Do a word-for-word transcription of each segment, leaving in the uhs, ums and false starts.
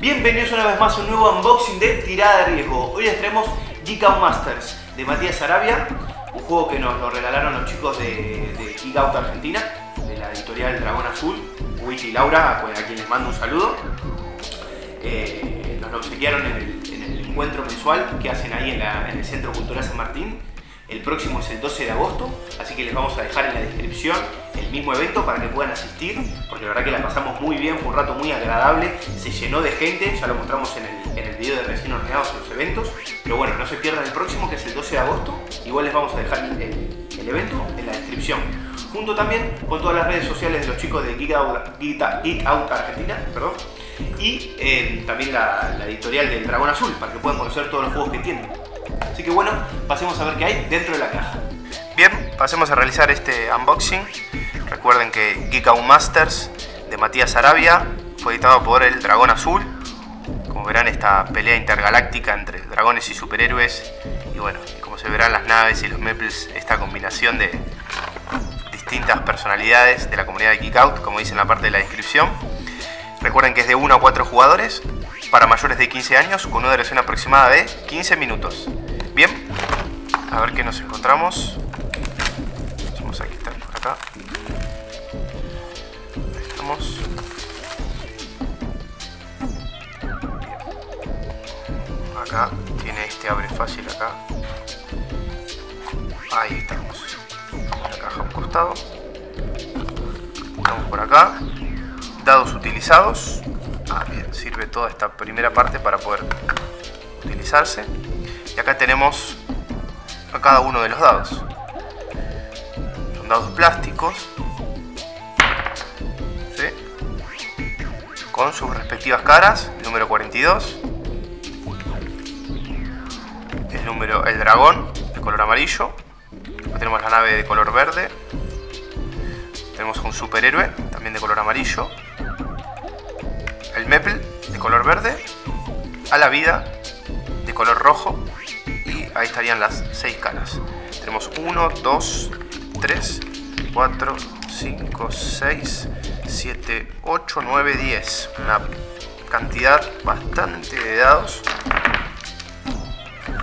Bienvenidos una vez más a un nuevo unboxing de Tirada de Riesgo. Hoy les traemos Geek Out Masters de Matías Saravia, un juego que nos lo regalaron los chicos de, de Geek Out Argentina, de la editorial Dragón Azul, Willy y Laura, a quien les mando un saludo. Eh, nos lo obsequiaron en el, en el encuentro mensual que hacen ahí en, la, en el Centro Cultural San Martín. El próximo es el doce de agosto, así que les vamos a dejar en la descripción el mismo evento para que puedan asistir, porque la verdad que la pasamos muy bien, fue un rato muy agradable, se llenó de gente, ya lo mostramos en el, en el video de Recién Ordenados en los eventos, pero bueno, no se pierdan el próximo, que es el doce de agosto, igual les vamos a dejar el, el, el evento en la descripción, junto también con todas las redes sociales de los chicos de Geek Out, Geek Out Argentina, perdón, y eh, también la, la editorial del Dragón Azul, para que puedan conocer todos los juegos que tienen. Así que bueno, pasemos a ver qué hay dentro de la caja. Bien, pasemos a realizar este unboxing. Recuerden que Geek Out Masters de Matías Saravia fue editado por el Dragón Azul. Como verán, esta pelea intergaláctica entre dragones y superhéroes. Y bueno, como se verán las naves y los meples, esta combinación de distintas personalidades de la comunidad de Geek Out, como dice en la parte de la descripción. Recuerden que es de uno a cuatro jugadores, para mayores de quince años, con una duración aproximada de quince minutos. Bien, a ver qué nos encontramos. Vamos a quitar por acá. Ahí estamos. Acá tiene este abre fácil acá. Ahí estamos. La caja a un costado. Estamos por acá. Dados utilizados. Ah, bien, sirve toda esta primera parte para poder utilizarse. Y acá tenemos a cada uno de los dados. Son dados plásticos, ¿sí? Con sus respectivas caras. El número cuarenta y dos. El número, el dragón de color amarillo. Acá tenemos la nave de color verde. Tenemos a un superhéroe también de color amarillo. El meple de color verde. A la vida de color rojo. Y ahí estarían las seis caras. Tenemos uno, dos, tres, cuatro, cinco, seis, siete, ocho, nueve, diez. Una cantidad bastante de dados.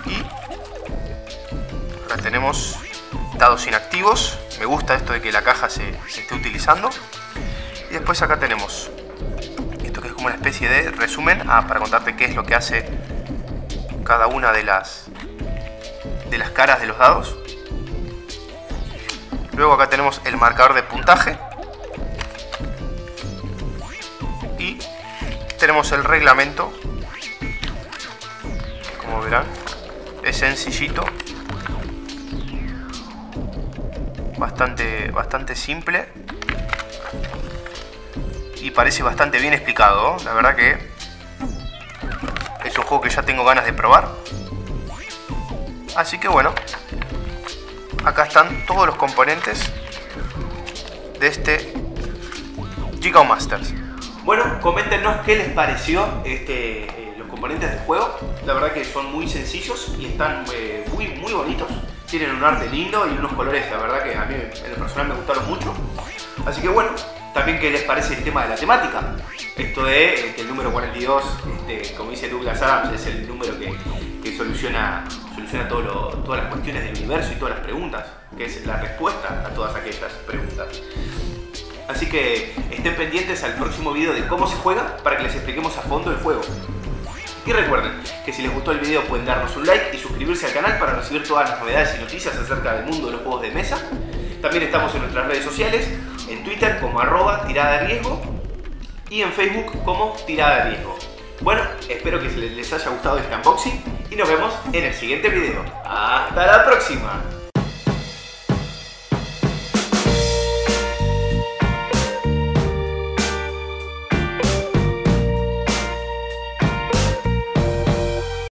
Y acá tenemos dados inactivos. Me gusta esto de que la caja se, se esté utilizando. Y después acá tenemos esto que es como una especie de resumen. Ah, para contarte qué es lo que hace cada una de las de las caras de los dados. Luego acá tenemos el marcador de puntaje y tenemos el reglamento, que como verán es sencillito, bastante bastante simple y parece bastante bien explicado, ¿no? La verdad que es un juego que ya tengo ganas de probar. Así que bueno, acá están todos los componentes de este Geek Out Masters. Bueno, coméntenos qué les pareció este, eh, los componentes del juego. La verdad que son muy sencillos y están eh, muy, muy bonitos. Tienen un arte lindo y unos colores, la verdad que a mí en lo personal me gustaron mucho. Así que bueno, también qué les parece el tema de la temática. Esto de este, el número cuarenta y dos, este, como dice Douglas Adams, es el número que, que soluciona, soluciona todo lo, todas las cuestiones del universo y todas las preguntas, que es la respuesta a todas aquellas preguntas. Así que estén pendientes al próximo video de cómo se juega para que les expliquemos a fondo el juego. Y recuerden que si les gustó el video pueden darnos un like y suscribirse al canal para recibir todas las novedades y noticias acerca del mundo de los juegos de mesa. También estamos en nuestras redes sociales, en Twitter como arroba Tirada de Riesgo, y en Facebook como Tirada de Riesgo. Bueno, espero que les haya gustado este unboxing y nos vemos en el siguiente video. ¡Hasta la próxima!